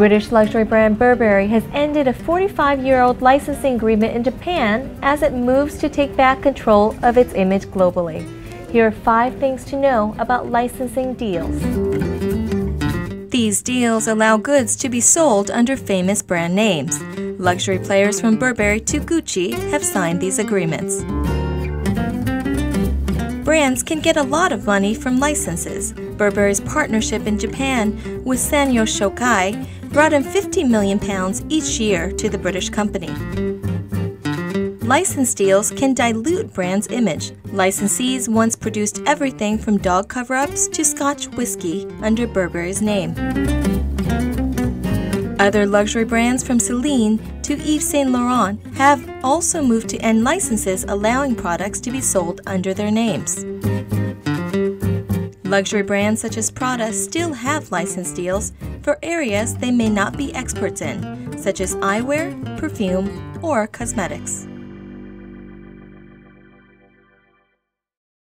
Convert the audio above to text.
British luxury brand Burberry has ended a 45-year-old licensing agreement in Japan as it moves to take back control of its image globally. Here are 5 things to know about licensing deals. These deals allow goods to be sold under famous brand names. Luxury players from Burberry to Gucci have signed these agreements. Brands can get a lot of money from licenses. Burberry's partnership in Japan with Sanyo Shokai brought in £50 million each year to the British company. License deals can dilute brands' image. Licensees once produced everything from dog cover-ups to Scotch whiskey under Burberry's name. Other luxury brands from Celine to Yves Saint Laurent have also moved to end licenses allowing products to be sold under their names. Luxury brands such as Prada still have license deals for areas they may not be experts in, such as eyewear, perfume, or cosmetics.